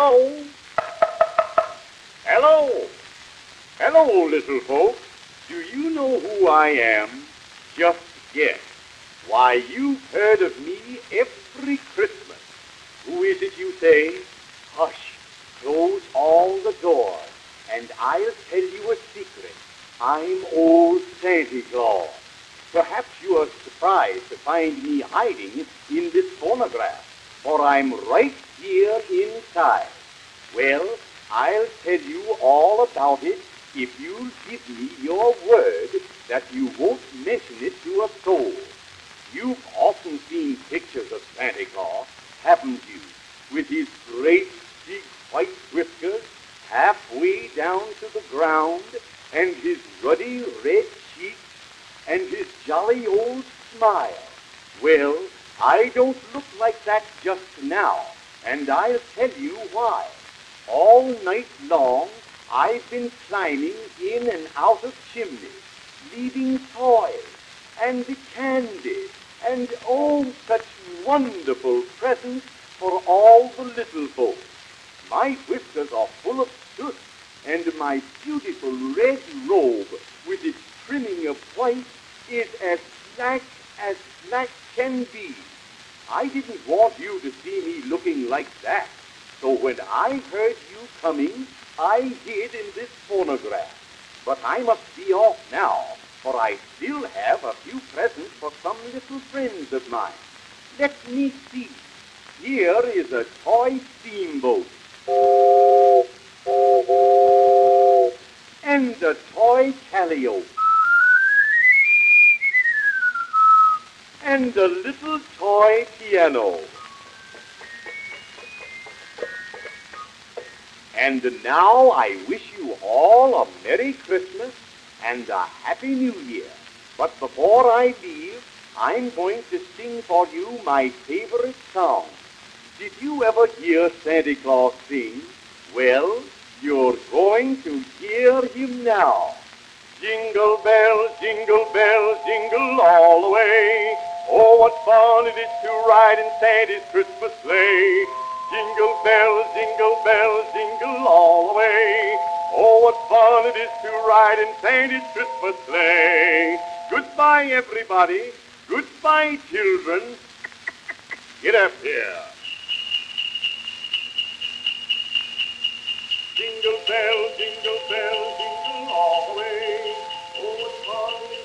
Hello? Hello? Hello, little folks. Do you know who I am? Just guess. Why, you've heard of me every Christmas. Who is it, you say? Hush. Close all the doors, and I'll tell you a secret. I'm old Santa Claus. Perhaps you are surprised to find me hiding in this phonograph, for I'm right here inside. Well, I'll tell you all about it if you'll give me your word that you won't mention it to a soul. You've often seen pictures of Santa Claus, haven't you? With his great big white whiskers halfway down to the ground, and his ruddy red cheeks, and his jolly old smile. Well, I don't look like that just now, and I'll tell you why. All night long, I've been climbing in and out of chimneys, leaving toys, and the candy, and oh, such wonderful presents for all the little folks. My whiskers are full of soot, and my beautiful red robe, with its trimming of white, is as black can be. I didn't want you to see me looking like that, so when I heard you coming, I hid in this phonograph. But I must be off now, for I still have a few presents for some little friends of mine. Let me see. Here is a toy steamboat, and a toy calliope, and a little toy piano. And now I wish you all a Merry Christmas and a Happy New Year. But before I leave, I'm going to sing for you my favorite song. Did you ever hear Santa Claus sing? Well, you're going to hear him now. Jingle bells, jingle bells, jingle all the way. Oh, what fun it is to ride in Santa's Christmas sleigh. Jingle bells, jingle bells, jingle all the way. Oh, what fun it is to ride in Santa's Christmas sleigh. Goodbye, everybody. Goodbye, children. Get up here. Jingle bells, jingle bells, jingle all the way. Oh, what fun!